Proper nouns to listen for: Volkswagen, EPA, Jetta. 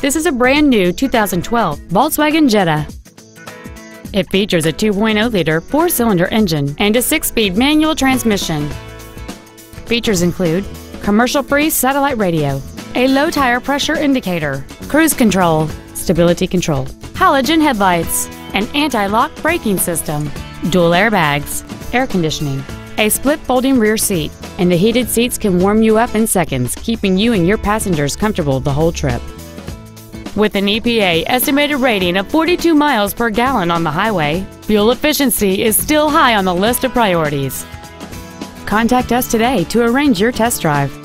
This is a brand-new 2012 Volkswagen Jetta. It features a 2.0-liter four-cylinder engine and a six-speed manual transmission. Features include commercial-free satellite radio, a low-tire pressure indicator, cruise control, stability control, halogen headlights, an anti-lock braking system, dual airbags, air conditioning, a split-folding rear seat, and the heated seats can warm you up in seconds, keeping you and your passengers comfortable the whole trip. With an EPA estimated rating of 42 miles per gallon on the highway, fuel efficiency is still high on the list of priorities. Contact us today to arrange your test drive.